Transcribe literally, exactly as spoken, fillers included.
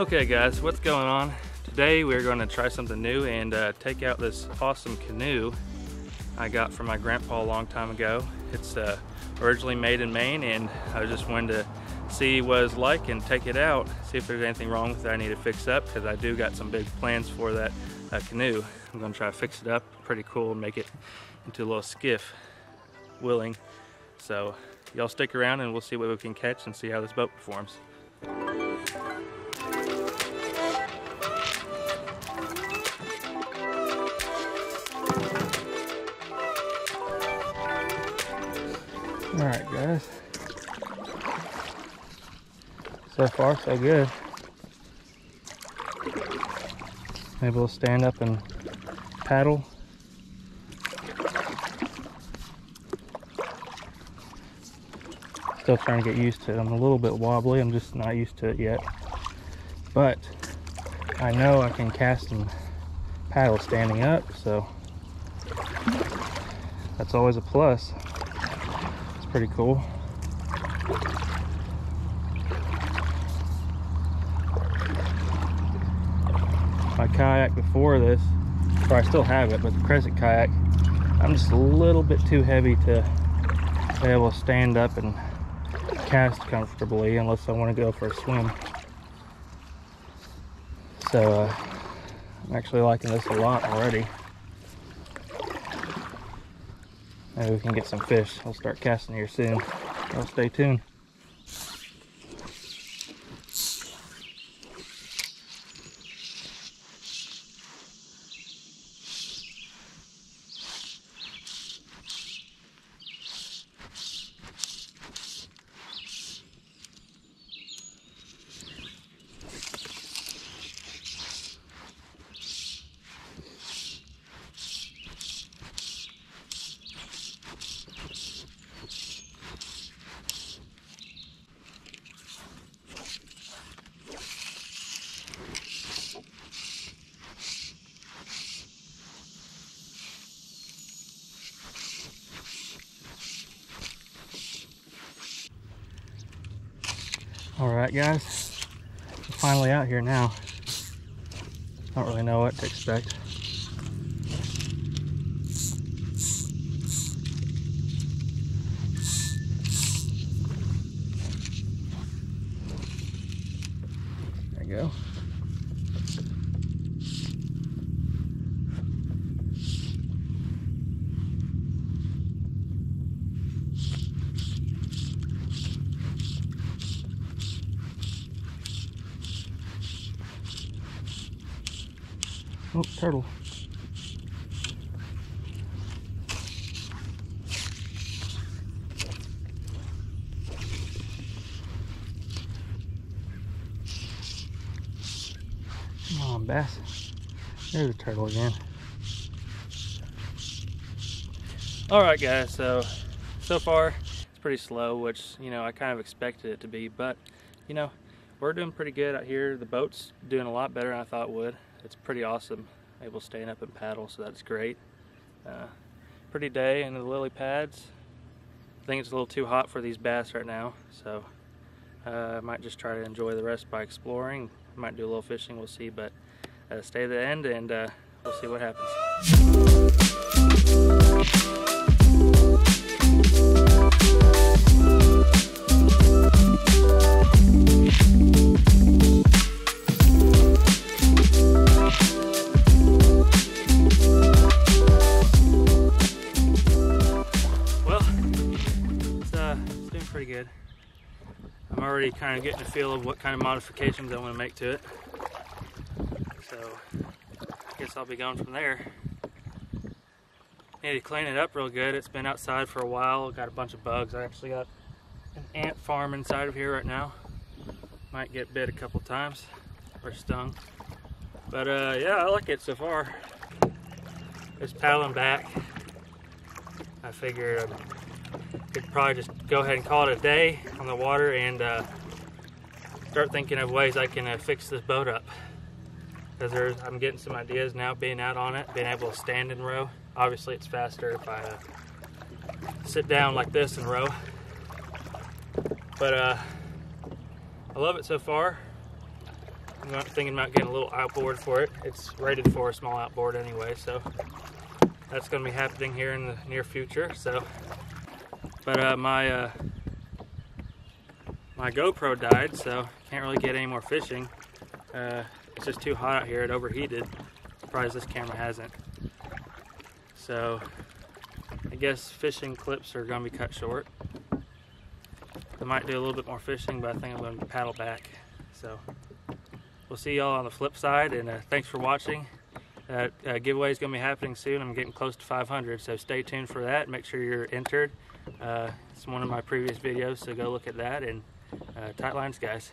Okay guys, what's going on? Today we're going to try something new and uh, take out this awesome canoe I got from my grandpa a long time ago. It's uh, originally made in Maine, and I just wanted to see what it's like and take it out, see if there's anything wrong with it I need to fix up, because I do got some big plans for that uh, canoe. I'm going to try to fix it up pretty cool and make it into a little skiff, willing. So y'all stick around and we'll see what we can catch and see how this boat performs. All right guys, so far so good. Maybe we'll stand up and paddle. Still trying to get used to it. I'm a little bit wobbly, I'm just not used to it yet. But I know I can cast and paddle standing up, so that's always a plus. It's pretty cool. My kayak before this, or I still have it, but the Crescent kayak, I'm just a little bit too heavy to be able to stand up and cast comfortably unless I want to go for a swim. So uh, I'm actually liking this a lot already. Maybe we can get some fish. I'll start casting here soon. I'll stay tuned. Alright guys, I'm finally out here now. Don't really know what to expect. There you go. Oh, turtle. Come on, bass. There's a turtle again. All right, guys. So, so far, it's pretty slow, which, you know, I kind of expected it to be. But, you know, we're doing pretty good out here. The boat's doing a lot better than I thought it would. It's pretty awesome. Able to stand up and paddle, so that's great. Uh, pretty day in the lily pads. I think it's a little too hot for these bass right now, so uh, I might just try to enjoy the rest by exploring. I might do a little fishing, we'll see, but uh, stay to the end and uh, we'll see what happens. Pretty good. I'm already kind of getting a feel of what kind of modifications I want to make to it. So I guess I'll be going from there. Need to clean it up real good. It's been outside for a while. Got a bunch of bugs. I actually got an ant farm inside of here right now. Might get bit a couple times or stung. But uh, yeah, I like it so far. Just paddling back. I figured I'd could probably just go ahead and call it a day on the water and uh, start thinking of ways I can uh, fix this boat up, because I'm getting some ideas now, being out on it, being able to stand and row. Obviously it's faster if I uh, sit down like this and row, but uh, I love it so far. I'm not thinking about getting a little outboard for it. It's rated for a small outboard anyway, so that's going to be happening here in the near future. So, but uh, my uh, my GoPro died, so can't really get any more fishing. Uh, it's just too hot out here. It overheated. Surprised this camera hasn't. So I guess fishing clips are going to be cut short. I might do a little bit more fishing, but I think I'm going to paddle back. So we'll see y'all on the flip side, and uh, thanks for watching. Uh, uh, giveaway is going to be happening soon. I'm getting close to five hundred, so stay tuned for that. Make sure you're entered. Uh, it's one of my previous videos, so go look at that. And uh, tight lines, guys.